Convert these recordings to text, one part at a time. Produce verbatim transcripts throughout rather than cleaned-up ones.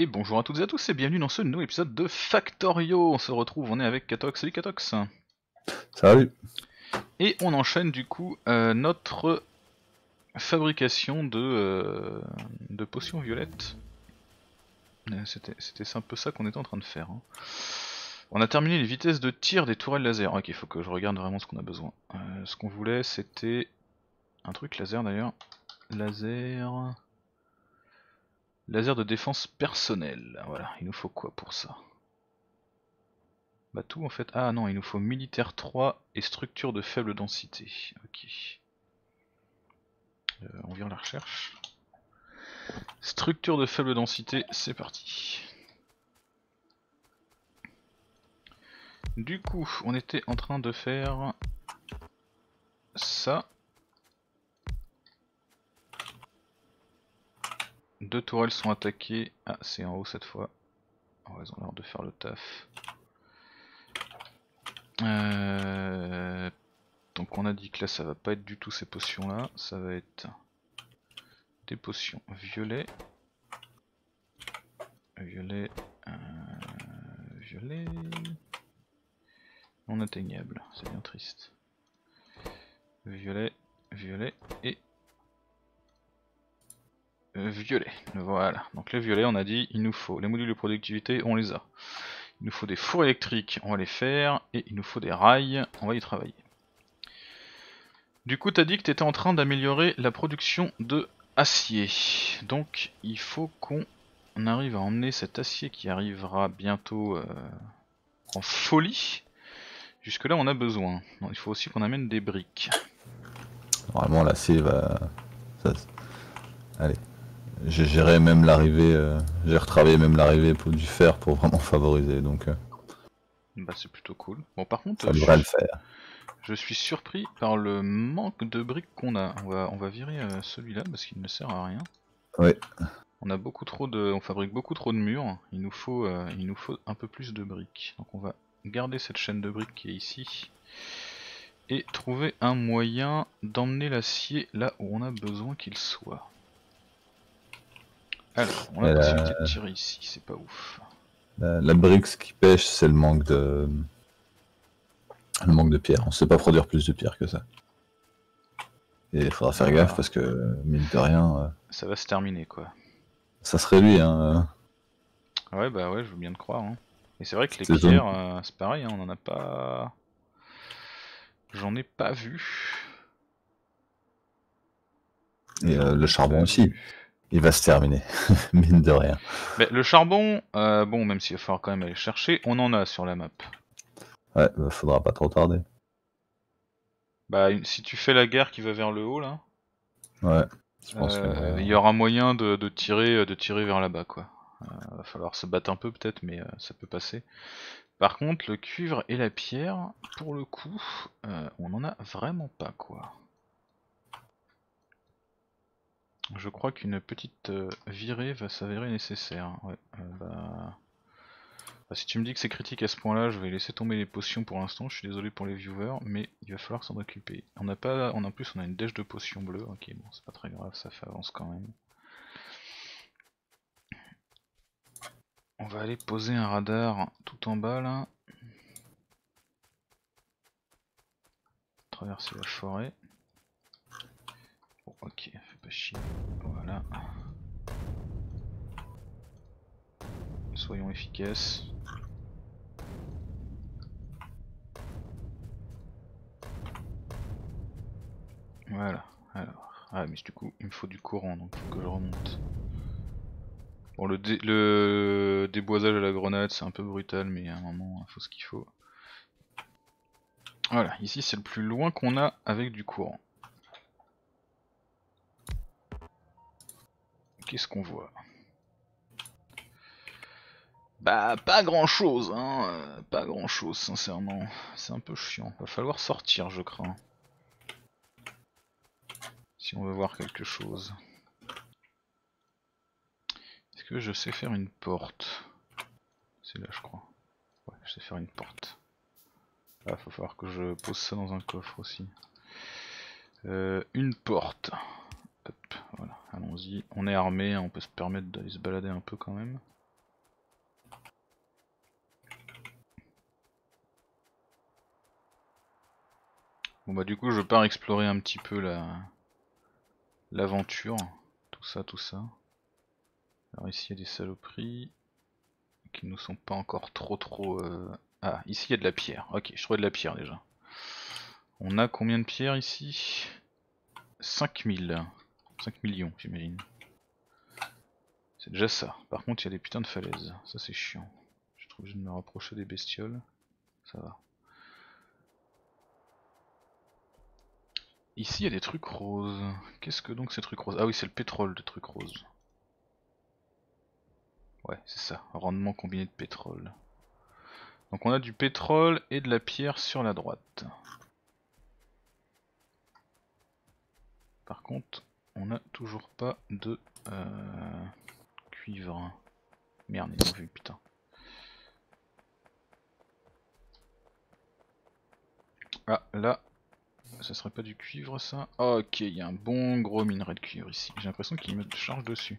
Et bonjour à toutes et à tous et bienvenue dans ce nouveau épisode de Factorio. On se retrouve, on est avec Katox. Salut Katox. Salut. Et on enchaîne du coup euh, notre fabrication de, euh, de potions violettes. C'était un peu ça qu'on était en train de faire. Hein. On a terminé les vitesses de tir des tourelles laser. Ok, il faut que je regarde vraiment ce qu'on a besoin. Euh, ce qu'on voulait c'était un truc laser d'ailleurs. Laser... Laser de défense personnelle, voilà, il nous faut quoi pour ça? Bah tout en fait, ah non, il nous faut militaire trois et structure de faible densité, ok. Euh, on vient à la recherche. Structure de faible densité, c'est parti. Du coup, on était en train de faire ça. Deux tourelles sont attaquées. Ah, c'est en haut cette fois. Oh, elles ont l'air de faire le taf. Euh... Donc on a dit que là ça va pas être du tout ces potions là. Ça va être des potions violet. Violet. Euh... Violet. Non atteignable. C'est bien triste. Violet. Violet. Et... violet, voilà, donc le violet on a dit il nous faut les modules de productivité, on les a, il nous faut des fours électriques, on va les faire, et il nous faut des rails, on va y travailler. Du coup t'as dit que t'étais en train d'améliorer la production de acier, donc il faut qu'on arrive à emmener cet acier qui arrivera bientôt euh, en folie. Jusque là on a besoin, donc, il faut aussi qu'on amène des briques. Normalement l'acier va... Ça... Allez. J'ai géré même l'arrivée, euh, j'ai retravaillé même l'arrivée du fer pour vraiment favoriser, donc... Euh... Bah c'est plutôt cool. Bon par contre, ça devrait le faire. Je suis surpris par le manque de briques qu'on a. On va, on va virer euh, celui-là parce qu'il ne sert à rien. Oui. On a beaucoup trop de... on fabrique beaucoup trop de murs, il nous faut, euh, il nous faut un peu plus de briques. Donc on va garder cette chaîne de briques qui est ici. Et trouver un moyen d'emmener l'acier là où on a besoin qu'il soit. Alors, on a la possibilité de tirer ici, c'est pas ouf. La, la brique ce qui pêche, c'est le manque de... le manque de pierre. On sait pas produire plus de pierre que ça. Et il faudra faire voilà. Gaffe parce que, mine de rien... Ça va se terminer, quoi. Ça serait lui, hein. Ouais, bah ouais, je veux bien te croire. Hein. Et c'est vrai que les pierres, euh, c'est pareil, hein, on en a pas... J'en ai pas vu. Et euh, le charbon aussi. Il va se terminer, mine de rien. Mais le charbon, euh, bon, même s'il va falloir quand même aller chercher, on en a sur la map. Ouais, bah, faudra pas trop tarder. Bah, si tu fais la guerre qui va vers le haut, là... Ouais, je pense euh, que... Il y aura moyen de, de, tirer, de tirer vers là-bas, quoi. Euh, va falloir se battre un peu, peut-être, mais euh, ça peut passer. Par contre, le cuivre et la pierre, pour le coup, euh, on en a vraiment pas, quoi. Je crois qu'une petite euh, virée va s'avérer nécessaire. Ouais, euh, bah... Bah, si tu me dis que c'est critique à ce point-là, je vais laisser tomber les potions pour l'instant. Je suis désolé pour les viewers, mais il va falloir s'en occuper. On n'a pas, on a, en plus, on a une dèche de potions bleues. Ok, bon, c'est pas très grave, ça fait avance quand même. On va aller poser un radar tout en bas là. Traverser la forêt. Ok, fais pas chier, voilà. Soyons efficaces. Voilà, alors. Ah mais du coup il me faut du courant donc il faut que je remonte. Bon le, dé le déboisage à la grenade c'est un peu brutal mais à un moment il faut ce qu'il faut. Voilà, ici c'est le plus loin qu'on a avec du courant. Qu'est-ce qu'on voit? Bah pas grand chose hein, euh, pas grand chose sincèrement, c'est un peu chiant, va falloir sortir je crains. Si on veut voir quelque chose. Est-ce que je sais faire une porte? C'est là je crois. Ouais je sais faire une porte. Ah faut falloir que je pose ça dans un coffre aussi. Euh, une porte. Hop, voilà, allons-y, on est armé, on peut se permettre d'aller se balader un peu quand même. Bon bah du coup je pars explorer un petit peu la l'aventure, tout ça, tout ça. Alors ici il y a des saloperies qui nous sont pas encore trop trop... Euh... Ah, ici il y a de la pierre, ok, je trouvais de la pierre déjà. On a combien de pierres ici? Cinq mille, cinq millions j'imagine. C'est déjà ça, par contre il y a des putains de falaises, ça c'est chiant. Je suis obligé de me rapprocher des bestioles, ça va. Ici il y a des trucs roses, qu'est-ce que donc ces trucs roses? Ah oui c'est le pétrole de trucs roses. Ouais c'est ça, rendement combiné de pétrole. Donc on a du pétrole et de la pierre sur la droite. Par contre on a toujours pas de euh, cuivre. Merde ils ont vu putain. Ah là ça serait pas du cuivre ça? Oh, ok il y a un bon gros minerai de cuivre ici. J'ai l'impression qu'ils me chargent dessus.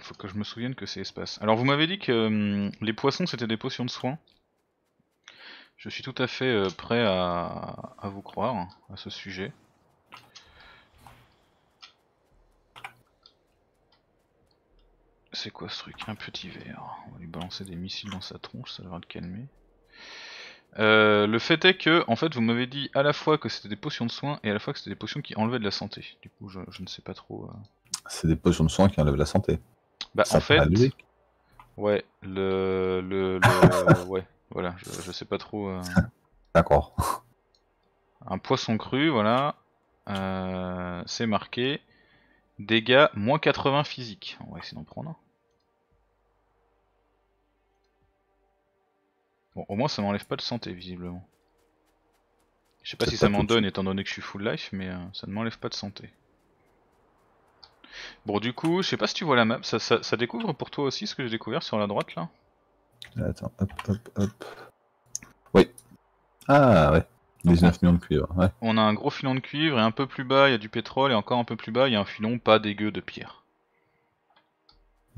Faut que je me souvienne que c'est espace. Alors vous m'avez dit que euh, les poissons c'était des potions de soins. Je suis tout à fait euh, prêt à, à vous croire hein, à ce sujet. C'est quoi ce truc? Un petit verre. On va lui balancer des missiles dans sa tronche, ça devrait le calmer. Euh, le fait est que, en fait, vous m'avez dit à la fois que c'était des potions de soins et à la fois que c'était des potions qui enlevaient de la santé. Du coup, je, je ne sais pas trop... Euh... C'est des potions de soins qui enlèvent la santé. Bah ça en fait... Ouais, le... le, le ouais, voilà, je, je sais pas trop... Euh... D'accord. Un poisson cru, voilà. Euh, c'est marqué. Dégâts, moins quatre-vingts physique. On va essayer d'en prendre un. Bon, au moins ça m'enlève pas de santé, visiblement. Je sais pas si ça m'en donne, étant donné que je suis full life, mais euh, ça ne m'enlève pas de santé. Bon du coup, je sais pas si tu vois la map, ça, ça, ça découvre pour toi aussi ce que j'ai découvert sur la droite là? Attends, hop, hop, hop... Oui. Ah ouais, dix-neuf millions de cuivre, ouais. On a un gros filon de cuivre, et un peu plus bas il y a du pétrole, et encore un peu plus bas il y a un filon pas dégueu de pierre.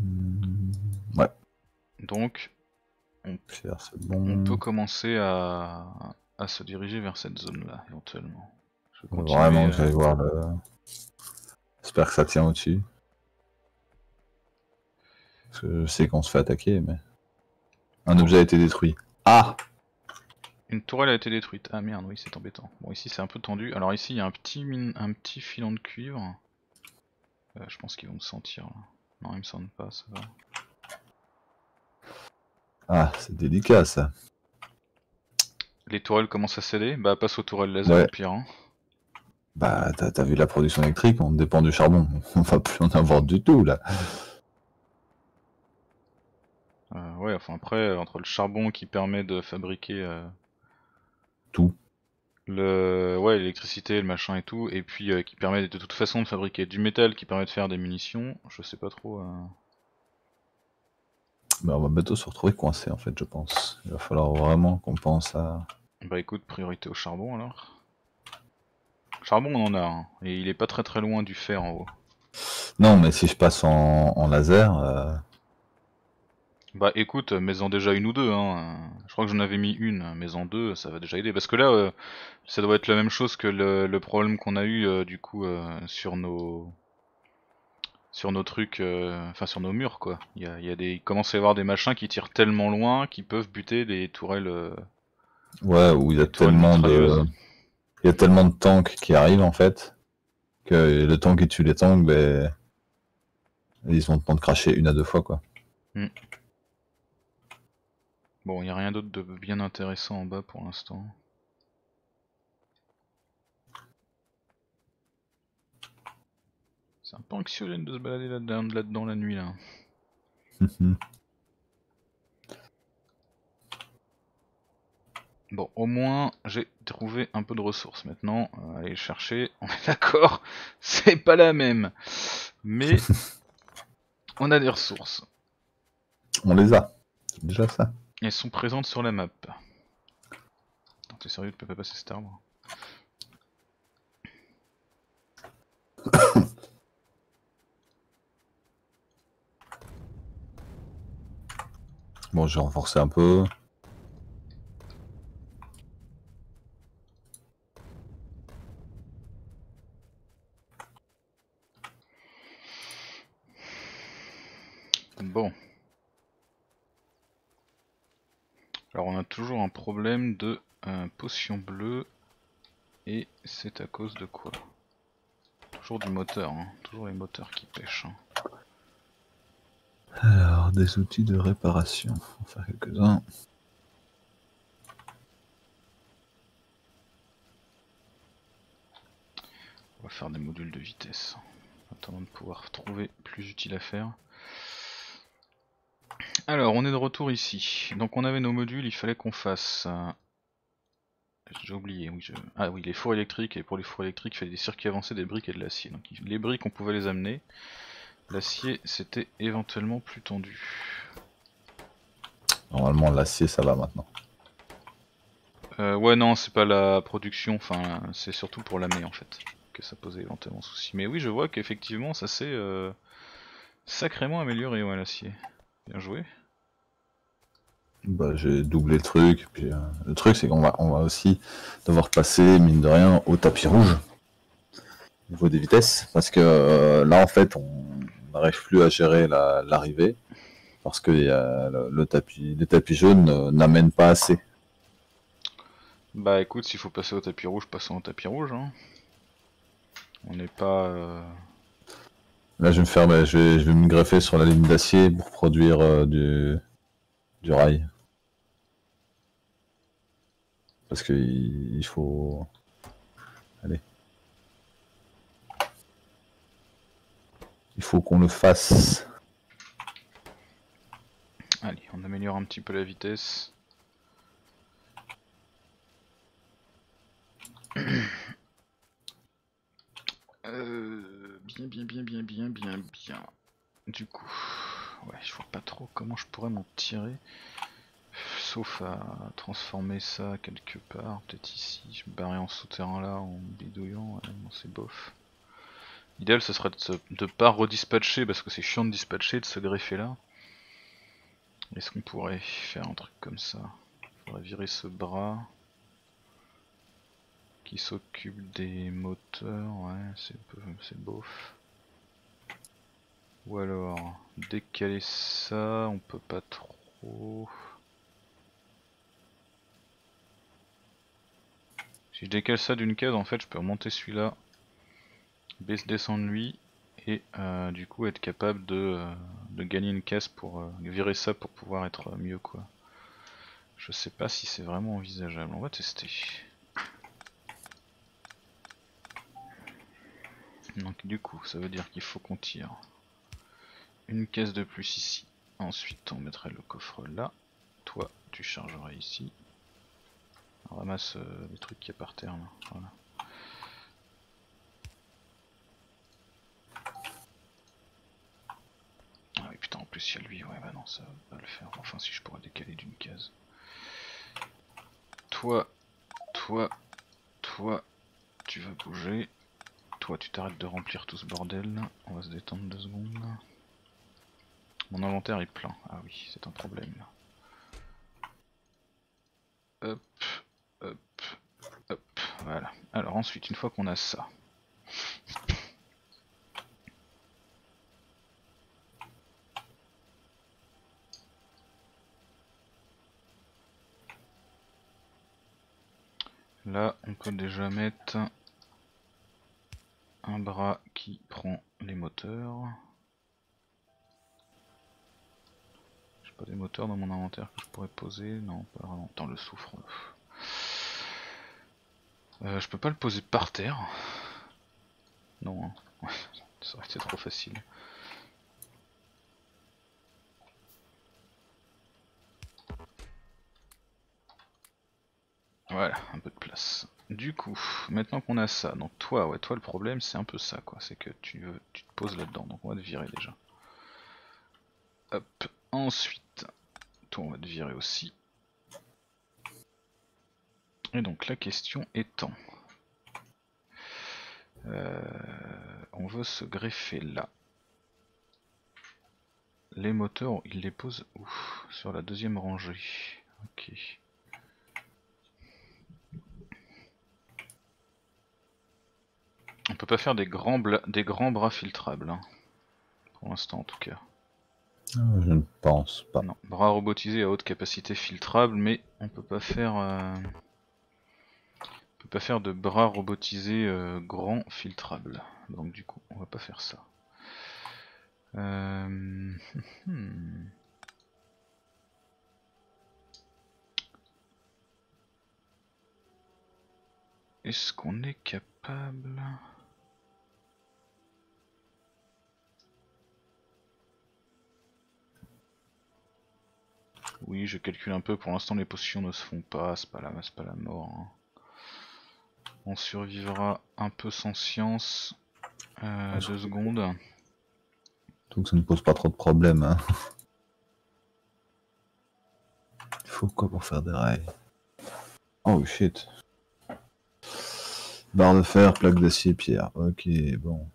Mmh, ouais. Donc, on, pierre, bon. On peut commencer à, à se diriger vers cette zone là, éventuellement. Je continue, Vraiment, euh... je vais voir le... J'espère que ça tient au-dessus. Parce que je sais qu'on se fait attaquer, mais... Un objet a été détruit. Ah! Une tourelle a été détruite. Ah merde, oui, c'est embêtant. Bon, ici, c'est un peu tendu. Alors ici, il y a un petit, mine... un petit filon de cuivre. Euh, je pense qu'ils vont me sentir, là. Non, ils me sentent pas, ça va. Ah, c'est délicat, ça. Les tourelles commencent à céder. Bah, passe aux tourelles laser, ouais. Pire, hein. Bah t'as vu la production électrique, on dépend du charbon, on va plus en avoir du tout là. Euh, ouais enfin après entre le charbon qui permet de fabriquer euh... tout, le ouais l'électricité, le machin et tout, et puis euh, qui permet de toute façon de fabriquer du métal, qui permet de faire des munitions, je sais pas trop. Euh... Bah on va bientôt se retrouver coincé en fait je pense. Il va falloir vraiment qu'on pense à. Bah écoute priorité au charbon alors. Charbon on en a un, et il est pas très très loin du fer en haut. Non mais si je passe en, en laser... Euh... Bah écoute, mets-en déjà une ou deux, hein. Je crois que j'en avais mis une, mais en deux ça va déjà aider. Parce que là, euh, ça doit être la même chose que le, le problème qu'on a eu euh, du coup euh, sur nos... Sur nos trucs, euh... enfin sur nos murs quoi. Il, y a, il, y a des... il commence à y avoir des machins qui tirent tellement loin qu'ils peuvent buter des tourelles... Euh... Ouais, où il y a tellement de... Il y a tellement de tanks qui arrivent en fait que le tank qui tue les tanks, ben ils sont en train de cracher une à deux fois quoi. Mmh. Bon, il n'y a rien d'autre de bien intéressant en bas pour l'instant. C'est un peu anxiogène de se balader là-dedans là-dedans la nuit là. Bon, au moins j'ai trouvé un peu de ressources maintenant. Euh, allez chercher, on est d'accord, c'est pas la même. Mais on a des ressources. On les a, c'est déjà ça. Elles sont présentes sur la map. Attends, t'es sérieux, tu peux pas passer cet arbre? Bon, j'ai renforcé un peu. Bon. Alors on a toujours un problème de euh, potion bleue. Et c'est à cause de quoi? Toujours du moteur, hein. Toujours les moteurs qui pêchent. Hein. Alors, des outils de réparation, on va faire quelques-uns. On va faire des modules de vitesse, en attendant de pouvoir trouver plus utile à faire. Alors, on est de retour ici. Donc on avait nos modules, il fallait qu'on fasse... Euh... J'ai oublié, oui, je... ah oui, les fours électriques, et pour les fours électriques, il fallait des circuits avancés, des briques et de l'acier. Donc les briques, on pouvait les amener. L'acier, c'était éventuellement plus tendu. Normalement, l'acier, ça va maintenant. Euh, ouais, non, c'est pas la production, enfin, c'est surtout pour l'amener en fait que ça posait éventuellement souci. Mais oui, je vois qu'effectivement, ça s'est euh, sacrément amélioré, ouais, l'acier. Bien joué. Bah, j'ai doublé le truc. Puis, euh, le truc, c'est qu'on va, on va aussi devoir passer, mine de rien, au tapis rouge au niveau des vitesses, parce que euh, là, en fait, on n'arrive plus à gérer l'arrivée la, parce que euh, le, le tapis, les tapis jaunes euh, n'amènent pas assez. Bah écoute, s'il faut passer au tapis rouge, passons au tapis rouge. Hein. On n'est pas... Euh... Là je vais me faire, bah, je, vais, je vais me greffer sur la ligne d'acier pour produire euh, du, du rail. Parce qu'il il faut... Allez. Il faut qu'on le fasse. Allez, on améliore un petit peu la vitesse. Euh, bien, bien, bien, bien, bien, bien, bien. Du coup, ouais, je vois pas trop comment je pourrais m'en tirer. Sauf à transformer ça quelque part. Peut-être ici, je me barrer en souterrain là, en bidouillant. Ouais, bon, c'est bof. L'idéal ce serait de ne pas redispatcher parce que c'est chiant de dispatcher, de se greffer là. Est-ce qu'on pourrait faire un truc comme ça? Il faudrait virer ce bras qui s'occupe des moteurs, ouais c'est c'est beauf. Ou alors décaler ça, on peut pas trop. Si je décale ça d'une case en fait je peux remonter celui-là. Descendre lui et euh, du coup être capable de, euh, de gagner une case pour euh, virer ça pour pouvoir être mieux quoi. Je sais pas si c'est vraiment envisageable, on va tester. Donc du coup ça veut dire qu'il faut qu'on tire une case de plus ici, ensuite on mettrait le coffre là, toi tu chargerais ici, on ramasse euh, les trucs qu'il y a par terre là. Voilà. En plus il y a lui, ouais bah non ça va pas le faire, enfin si je pourrais décaler d'une case. Toi, toi, toi, tu vas bouger, toi tu t'arrêtes de remplir tout ce bordel, on va se détendre deux secondes. Mon inventaire est plein, ah oui c'est un problème là. Hop, hop, hop, voilà. Alors ensuite une fois qu'on a ça... Là, on peut déjà mettre un bras qui prend les moteurs. J'ai pas des moteurs dans mon inventaire que je pourrais poser. Non, pas vraiment. Attends, le soufre. Euh, je peux pas le poser par terre. Non, hein. Ça aurait été trop facile. Voilà, un peu de place. Du coup, maintenant qu'on a ça, donc toi, ouais, toi le problème c'est un peu ça quoi, c'est que tu, veux, tu te poses là-dedans, donc on va te virer déjà. Hop, ensuite, toi on va te virer aussi. Et donc la question étant, euh, on veut se greffer là. Les moteurs, il les pose où? Sur la deuxième rangée. Ok. On peut pas faire des grands, des grands bras filtrables, hein. Pour l'instant en tout cas. Je ne pense pas. Non, bras robotisés à haute capacité filtrable, mais on peut pas faire, euh... on peut pas faire de bras robotisés euh, grands filtrables. Donc du coup, on va pas faire ça. Euh... Hmm. Est-ce qu'on est capable? Oui, je calcule un peu, pour l'instant les potions ne se font pas, c'est pas la, c'est pas la mort. Hein. On survivra un peu sans science, euh, deux secondes. Donc ça ne pose pas trop de problèmes. Hein. Il faut quoi pour faire des rails? Oh shit. Barre de fer, plaque d'acier, pierre. Ok, bon.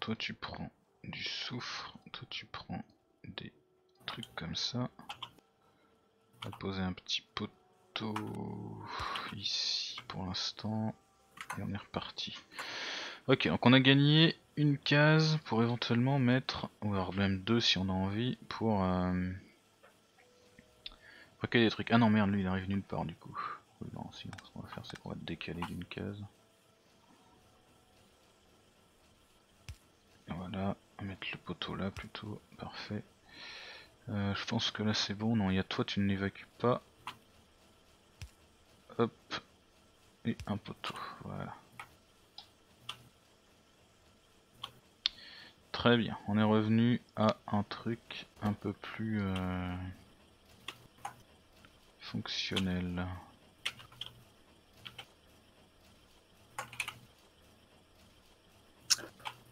Toi tu prends du soufre, toi tu prends des trucs comme ça. On va poser un petit poteau ici pour l'instant et on est reparti. Ok, donc on a gagné une case pour éventuellement mettre, ou alors même deux si on a envie, pour euh... recueillir des trucs. Ah non merde, lui il arrive nulle part du coup. Non, sinon ce qu'on va faire c'est qu'on va te décaler d'une case. Voilà, on va mettre le poteau là plutôt, parfait. Euh, je pense que là c'est bon, non, il y a toi, tu ne l'évacues pas. Hop, et un poteau, voilà. Très bien, on est revenu à un truc un peu plus euh, fonctionnel.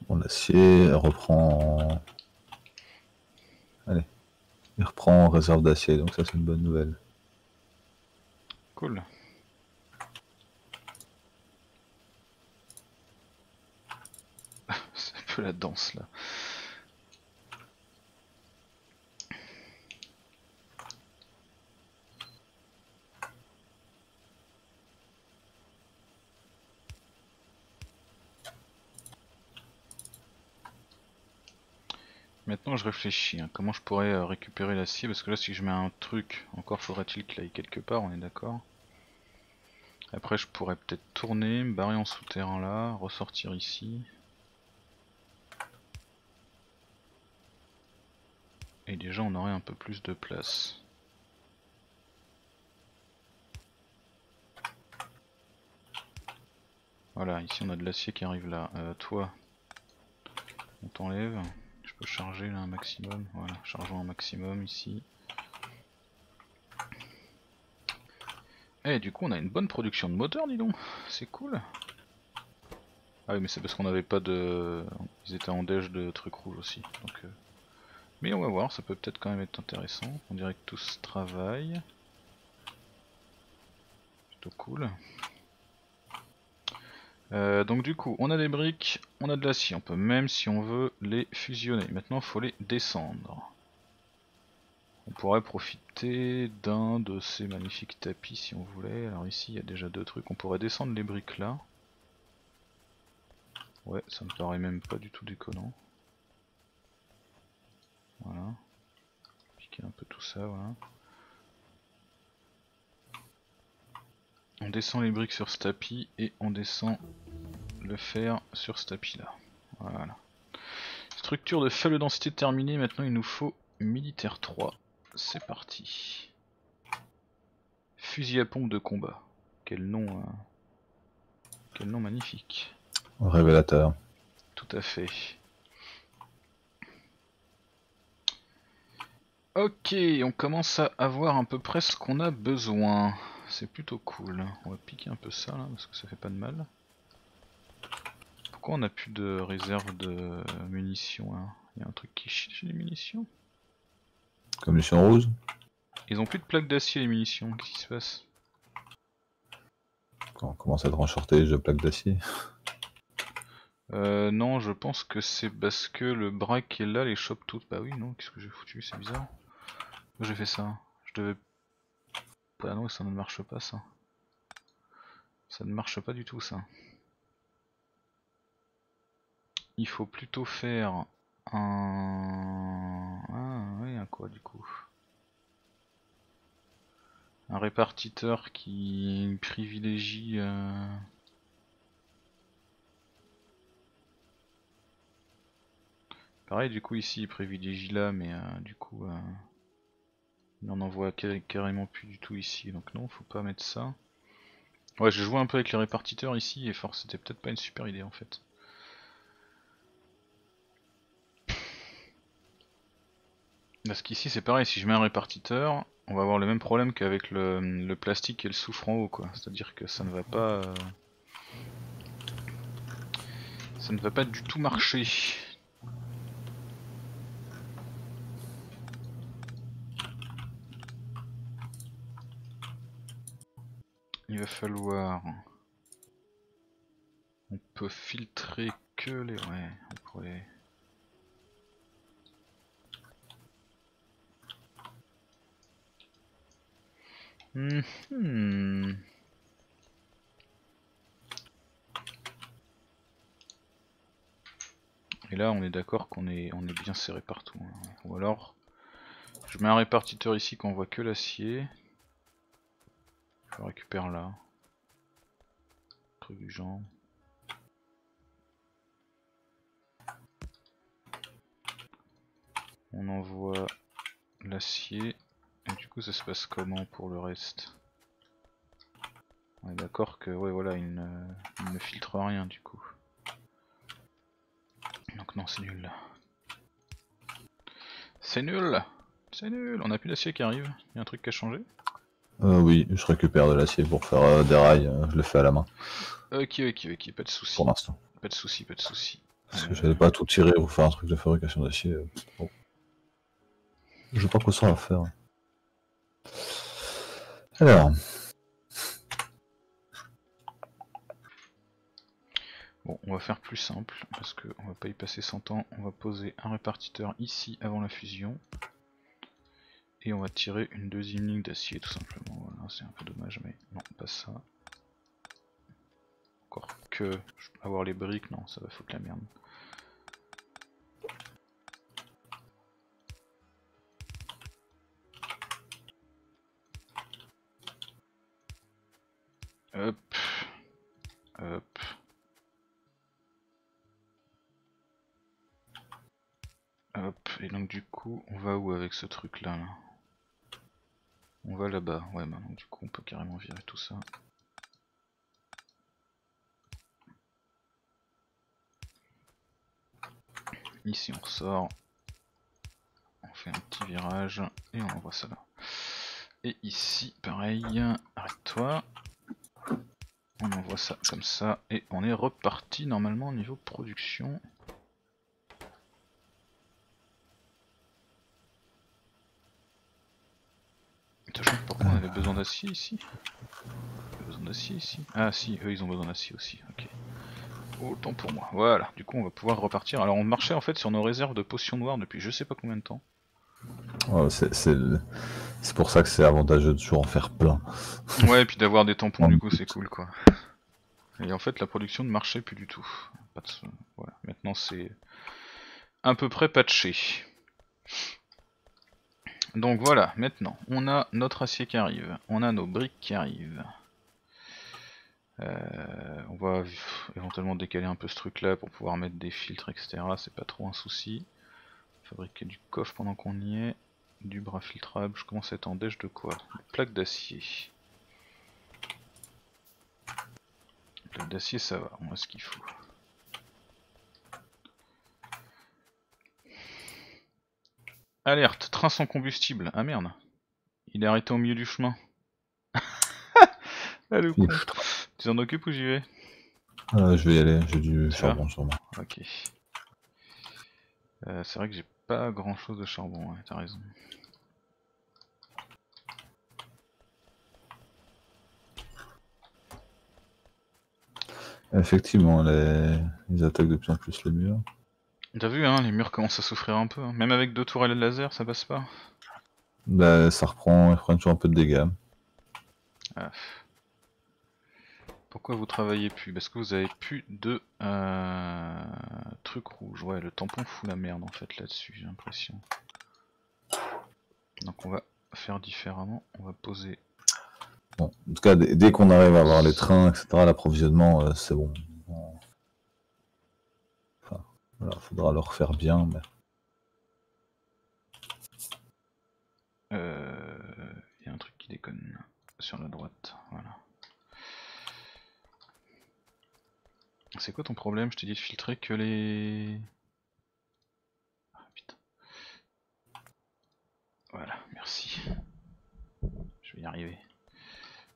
Bon, l'acier reprend. Allez, il reprend en réserve d'acier, donc ça c'est une bonne nouvelle. Cool. C'est un peu la danse là. Maintenant je réfléchis, hein, comment je pourrais euh, récupérer l'acier, parce que là si je mets un truc, encore faudrait-il qu'il aille quelque part, on est d'accord. Après je pourrais peut-être tourner, me barrer en souterrain là, ressortir ici. Et déjà on aurait un peu plus de place. Voilà, ici on a de l'acier qui arrive là. Euh, toi, on t'enlève. Je peux charger là un maximum, voilà, chargeons un maximum ici. Et du coup on a une bonne production de moteurs, dis donc, c'est cool. Ah oui mais c'est parce qu'on n'avait pas de... ils étaient en déj de trucs rouges aussi. Donc, euh... mais on va voir, ça peut peut-être quand même être intéressant, on dirait que tous travaillent. Plutôt cool. Euh, donc du coup on a des briques, on a de l'acier, on peut même si on veut les fusionner, maintenant faut les descendre. On pourrait profiter d'un de ces magnifiques tapis si on voulait, alors ici il y a déjà deux trucs, on pourrait descendre les briques là. Ouais, ça me paraît même pas du tout déconnant. Voilà, piquer un peu tout ça, voilà. On descend les briques sur ce tapis et on descend le fer sur ce tapis là. Voilà. Structure de faible densité terminée, maintenant il nous faut militaire trois. C'est parti. Fusil à pompe de combat. Quel nom, euh... quel nom magnifique. Révélateur. Tout à fait. Ok, on commence à avoir à peu près ce qu'on a besoin. C'est plutôt cool. On va piquer un peu ça là, parce que ça fait pas de mal. Pourquoi on n'a plus de réserve de munitions hein? Il y a un truc qui chie sur les munitions. Comme les munitions roses. Ils ont plus de plaques d'acier les munitions, qu'est-ce qui se passe? Quand on commence à être en shortage de plaques d'acier. Euh, non, je pense que c'est parce que le bras qui est là les chope toutes. Bah oui, non, qu'est-ce que j'ai foutu? C'est bizarre. Moi j'ai fait ça. Je devais. Bah non, ça ne marche pas ça. Ça ne marche pas du tout ça. Il faut plutôt faire un. Ah oui, un quoi du coup? Un répartiteur qui privilégie. Euh... Pareil, du coup, ici il privilégie là, mais euh, du coup, euh, il en envoie car carrément plus du tout ici, donc non, faut pas mettre ça. Ouais, je jouais un peu avec les répartiteurs ici, et force, c'était peut-être pas une super idée en fait. Parce qu'ici, c'est pareil, si je mets un répartiteur, on va avoir le même problème qu'avec le, le plastique et le soufre en haut, quoi. C'est-à-dire que ça ne va pas. Euh... Ça ne va pas du tout marcher. Il va falloir. On peut filtrer que les. Ouais, on pourrait. Hmm. Et là, on est d'accord qu'on est, on est bien serré partout. Hein. Ou alors, je mets un répartiteur ici qu'on voit que l'acier. Je le récupère là. Truc du genre. On envoie l'acier. Et du coup ça se passe comment pour le reste? On est d'accord que ouais voilà il ne, il ne filtre rien du coup. Donc non c'est nul là. C'est nul. C'est nul. On a plus d'acier qui arrive. Il y a un truc qui a changé? Euh oui, je récupère de l'acier pour faire euh, des rails, euh, je le fais à la main. Ok ok ok, pas de soucis. Pour l'instant. Pas de soucis, pas de soucis. Parce euh... que j'avais pas tout tiré pour faire un truc de fabrication d'acier. Euh... Bon. Je sais pas quoi ça va faire. Alors. Bon, on va faire plus simple parce qu'on va pas y passer cent ans. On va poser un répartiteur ici avant la fusion et on va tirer une deuxième ligne d'acier tout simplement. Voilà, c'est un peu dommage, mais non, pas ça. Encore que je peux avoir les briques, non, ça va foutre la merde. Hop, hop. Hop, et donc du coup, on va où avec ce truc là, là? On va là-bas, ouais, bah donc du coup, on peut carrément virer tout ça. Ici, on ressort, on fait un petit virage, et on envoie ça là. Et ici, pareil, arrête-toi. On envoie ça comme ça et on est reparti normalement au niveau production. Putain, je sais pas pourquoi on avait besoin d'acier ici. On avait besoin d'acier ici. Ah si, eux ils ont besoin d'acier aussi, ok. Autant pour moi, voilà. Du coup on va pouvoir repartir. Alors on marchait en fait sur nos réserves de potions noires depuis je sais pas combien de temps. Oh, c'est pour ça que c'est avantageux de toujours en faire plein. Ouais, et puis d'avoir des tampons, du coup, c'est cool quoi. Et en fait, la production ne marchait plus du tout. Pas de... voilà. Maintenant, c'est à peu près patché. Donc voilà, maintenant, on a notre acier qui arrive, on a nos briques qui arrivent. Euh, on va éventuellement décaler un peu ce truc là pour pouvoir mettre des filtres, et cetera. C'est pas trop un souci. Fabriquer du coffre pendant qu'on y est, du bras filtrable, je commence à être en déche de quoi? Plaque d'acier. plaques d'acier, ça va, on a ce qu'il faut. Alerte, train sans combustible. Ah merde, il est arrêté au milieu du chemin. Ah, le con. Tu t'en occupes ou j'y vais? Ah, je vais y aller, j'ai du charbon sur moi. Ok. Euh, c'est vrai que j'ai pas grand chose de charbon, ouais, t'as raison. Effectivement, les... ils attaquent de plus en plus les murs. T'as vu, hein, les murs commencent à souffrir un peu. Hein. Même avec deux tourelles de laser, ça passe pas. Bah, ça reprend, ils prennent toujours un peu de dégâts. Ah. Pourquoi vous travaillez plus? Parce que vous avez plus de euh, trucs rouges. Ouais, le tampon fout la merde en fait là-dessus, j'ai l'impression. Donc on va faire différemment. On va poser. Bon, en tout cas, dès qu'on arrive à avoir les trains, et cetera, l'approvisionnement, euh, c'est bon. Enfin, voilà, faudra leur faire bien. Mais... Euh, y a un truc qui déconne sur la droite. Voilà. C'est quoi ton problème? Je t'ai dit de filtrer que les... Ah putain. Voilà, merci. Je vais y arriver.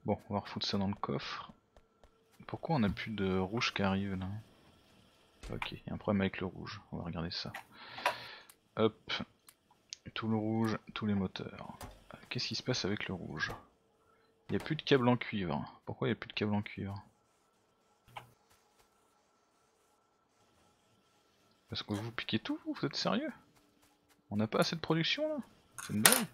Bon, on va refoutre ça dans le coffre. Pourquoi on a plus de rouge qui arrive là? Ok, il y a un problème avec le rouge. On va regarder ça. Hop. Tout le rouge, tous les moteurs. Qu'est-ce qui se passe avec le rouge? Il n'y a plus de câble en cuivre. Pourquoi il n'y a plus de câble en cuivre? Parce que vous piquez tout, vous êtes sérieux? On n'a pas assez de production là? C'est une blague?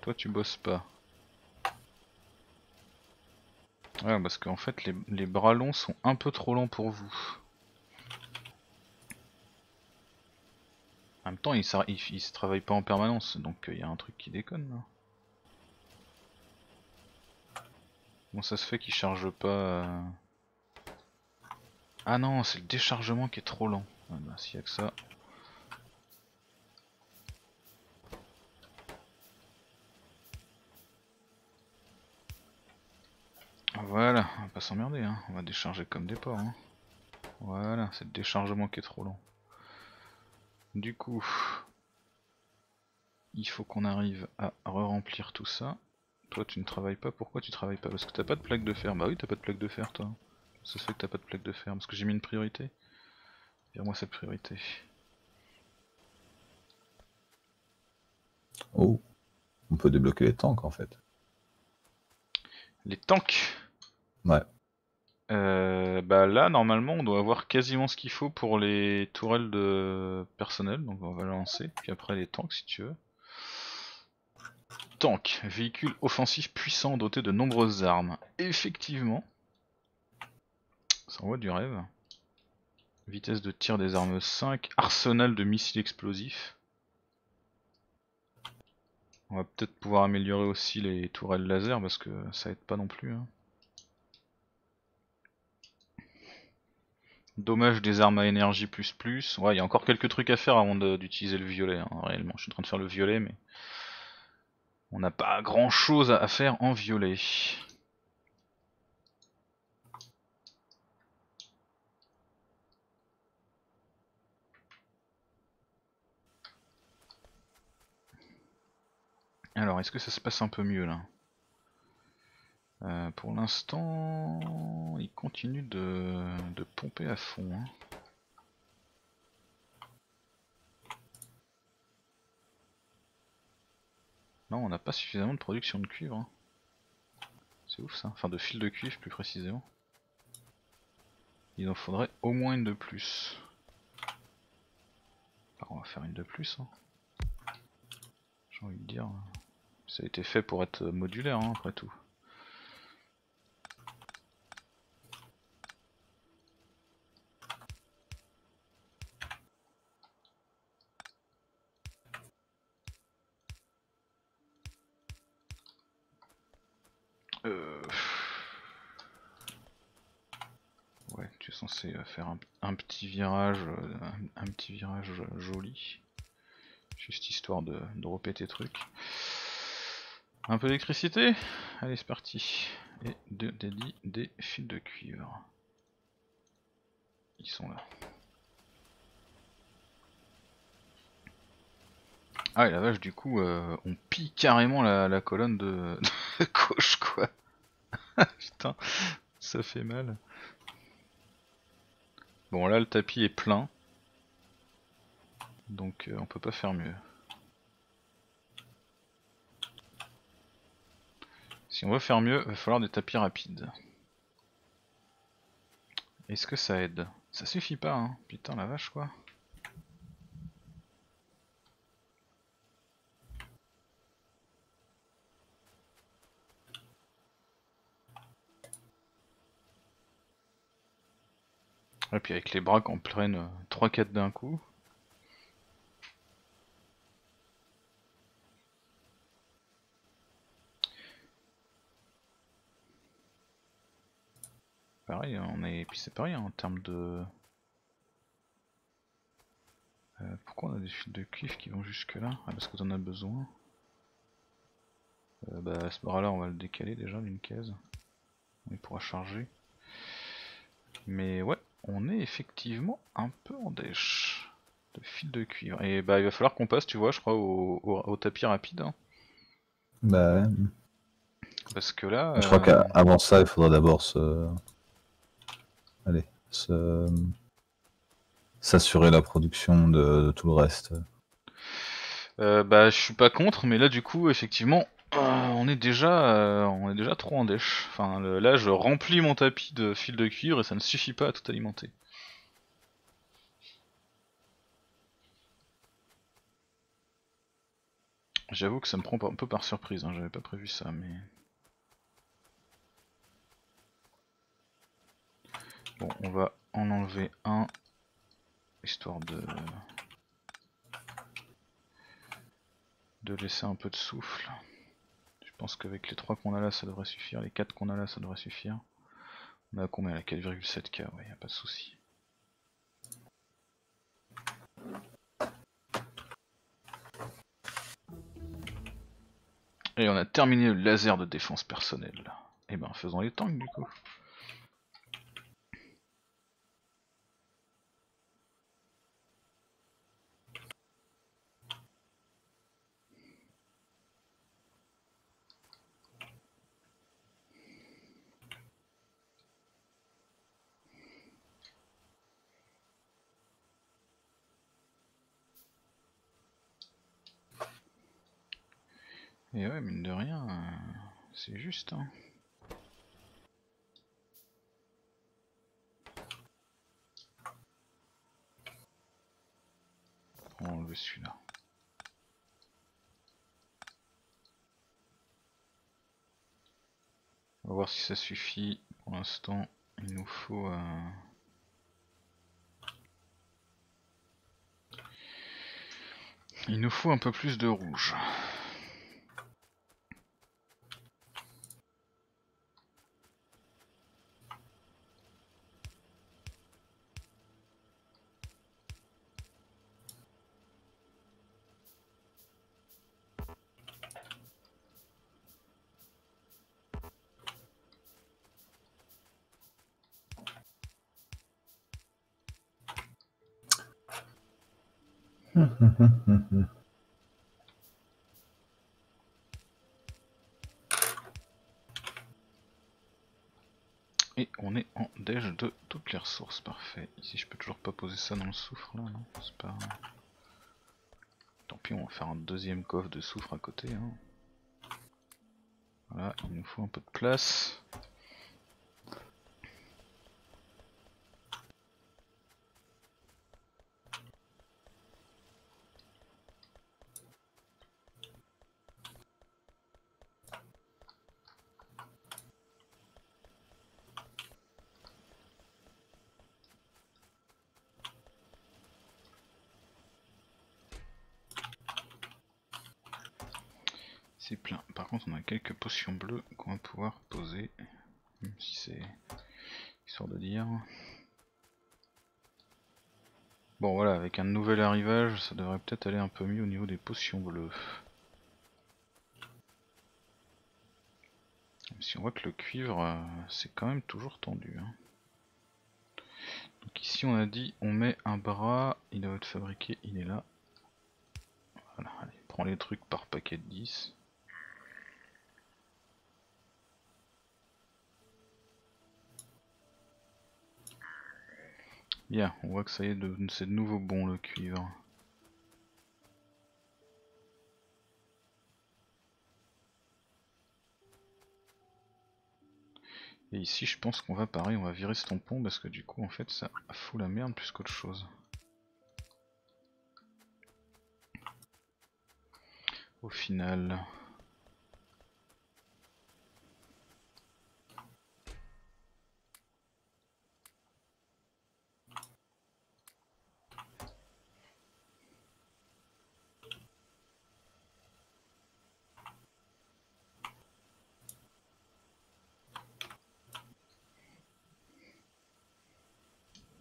Toi tu bosses pas. Ouais, parce qu'en fait les, les bras longs sont un peu trop lents pour vous. En même temps ils, ils, ils se travaillent pas en permanence, donc il euh, y a un truc qui déconne là. Bon, ça se fait qu'ils chargent pas... Euh... Ah non, c'est le déchargement qui est trop lent. Ah bah, s'il y a que ça. Voilà, on va pas s'emmerder, hein. On va décharger comme des porcs. Hein. Voilà, c'est le déchargement qui est trop lent. Du coup, il faut qu'on arrive à re-remplir tout ça. Toi tu ne travailles pas, pourquoi tu travailles pas? Parce que t'as pas de plaque de fer, bah oui t'as pas de plaque de fer toi. Ça se fait que t'as pas de plaque de fer, parce que j'ai mis une priorité. Vers moi cette priorité. Oh, on peut débloquer les tanks en fait. Les tanks? Ouais. Euh, bah là normalement on doit avoir quasiment ce qu'il faut pour les tourelles de personnel, donc on va lancer, puis après les tanks si tu veux. Tank, véhicule offensif puissant doté de nombreuses armes. Effectivement, ça envoie du rêve. Vitesse de tir des armes cinq, arsenal de missiles explosifs. On va peut-être pouvoir améliorer aussi les tourelles laser parce que ça aide pas non plus. Hein. Dommage des armes à énergie plus plus. Ouais, il y a encore quelques trucs à faire avant d'utiliser le violet. Hein, réellement, je suis en train de faire le violet, mais. On n'a pas grand chose à faire en violet. Alors, est-ce que ça se passe un peu mieux là? euh, Pour l'instant, il continue de, de pomper à fond. Hein. Non, on n'a pas suffisamment de production de cuivre. Hein. C'est ouf ça. Enfin, de fil de cuivre plus précisément. Il en faudrait au moins une de plus. Alors, on va faire une de plus. Hein. J'ai envie de dire. Ça a été fait pour être modulaire hein, après tout. Ouais, tu es censé faire un, un petit virage, un, un petit virage joli, juste histoire de, de repéter tes trucs. Un peu d'électricité. Allez, c'est parti. Et deux dédits des fils de cuivre. Ils sont là. Ah ouais, la vache, du coup, euh, on pille carrément la, la colonne de, de gauche, quoi. Putain, ça fait mal. Bon, là, le tapis est plein. Donc, euh, on peut pas faire mieux. Si on veut faire mieux, il va falloir des tapis rapides. Est-ce que ça aide? Ça suffit pas, hein. Putain, la vache, quoi. Et puis avec les bras qu'on prenne trois quatre d'un coup. Pareil, on est. Puis c'est pareil hein, en termes de. Euh, pourquoi on a des fils de cuivre qui vont jusque là? Ah, parce que t'en as besoin. Euh, bah, ce bras là, on va le décaler déjà d'une case. On y pourra charger. Mais ouais, on est effectivement un peu en dèche de fils de cuivre. Et bah, il va falloir qu'on passe, tu vois, je crois, au, au, au tapis rapide. Hein. Bah ouais. Parce que là... Je crois euh... qu'avant ça, il faudra d'abord se... Allez, se... s'assurer la production de, de tout le reste. Euh, bah, je suis pas contre, mais là, du coup, effectivement, euh, on est déjà euh, on est déjà trop en dèche. Enfin, le, là, je remplis mon tapis de fil de cuivre et ça ne suffit pas à tout alimenter. J'avoue que ça me prend un peu par surprise, hein, j'avais pas prévu ça, mais... Bon, on va en enlever un, histoire de... de laisser un peu de souffle. Je pense qu'avec les trois qu'on a là, ça devrait suffire, les quatre qu'on a là, ça devrait suffire. On a combien là, quatre virgule sept K, ouais, y a pas de souci. Et on a terminé le laser de défense personnelle. Et ben faisons les tanks du coup. Et ouais, mine de rien, euh, c'est juste hein. On va enlever celui-là. On va voir si ça suffit. Pour l'instant, il nous faut... Euh... Il nous faut un peu plus de rouge. Et on est en déj de toutes les ressources, parfait. Ici je peux toujours pas poser ça dans le soufre là, non c'est pas... Tant pis, on va faire un deuxième coffre de soufre à côté hein. Voilà, il nous faut un peu de place. C'est plein. Par contre, on a quelques potions bleues qu'on va pouvoir poser, même si c'est histoire de dire. Bon voilà, avec un nouvel arrivage, ça devrait peut-être aller un peu mieux au niveau des potions bleues. Même si on voit que le cuivre, euh, c'est quand même toujours tendu. Hein. Donc ici on a dit, on met un bras, il doit être fabriqué, il est là. Voilà, allez, prends les trucs par paquet de dix. Bien, on voit que ça y est, c'est de nouveau bon le cuivre. Et ici je pense qu'on va pareil, on va virer ce tampon parce que du coup en fait ça fout la merde plus qu'autre chose. Au final.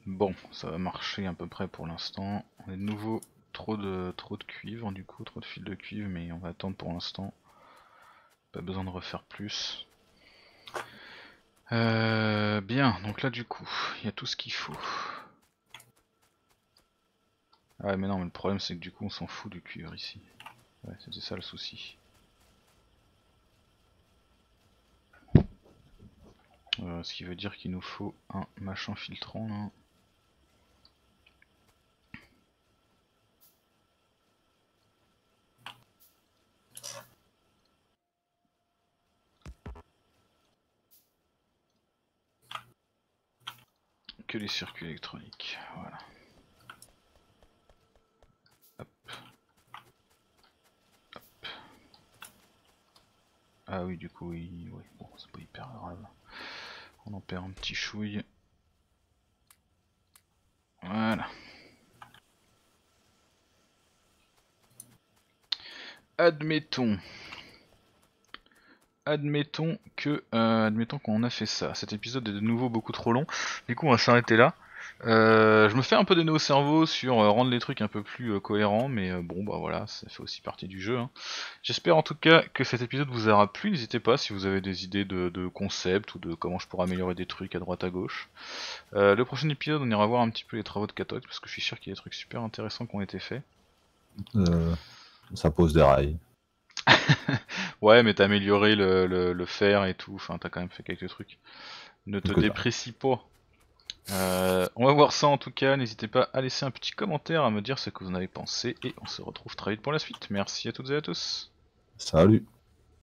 Bon, ça va marcher à peu près pour l'instant. On est de nouveau trop de trop de cuivre, du coup, trop de fil de cuivre, mais on va attendre pour l'instant. Pas besoin de refaire plus. Euh, bien, donc là du coup, il y a tout ce qu'il faut. Ah mais non, mais le problème c'est que du coup on s'en fout du cuivre ici. Ouais, c'était ça le souci. Euh, ce qui veut dire qu'il nous faut un machin filtrant là. Que les circuits électroniques, voilà. Hop. Hop. Ah oui, du coup, oui, oui. Bon, c'est pas hyper grave. On en perd un petit chouille. Voilà. Admettons. Admettons que, euh, admettons qu'on a fait ça. Cet épisode est de nouveau beaucoup trop long. Du coup, on va s'arrêter là. Euh, je me fais un peu des nœuds au cerveau sur euh, rendre les trucs un peu plus euh, cohérents, mais euh, bon bah voilà, ça fait aussi partie du jeu hein. J'espère en tout cas que cet épisode vous aura plu. N'hésitez pas si vous avez des idées de, de concepts ou de comment je pourrais améliorer des trucs à droite à gauche. euh, Le prochain épisode on ira voir un petit peu les travaux de Katox, parce que je suis sûr qu'il y a des trucs super intéressants qui ont été faits. euh, Ça pose des rails. Ouais mais t'as amélioré le, le, le fer et tout, enfin t'as quand même fait quelques trucs. Ne te déprécie pas. Euh, on va voir ça en tout cas, n'hésitez pas à laisser un petit commentaire, à me dire ce que vous en avez pensé, et on se retrouve très vite pour la suite. Merci à toutes et à tous. Salut.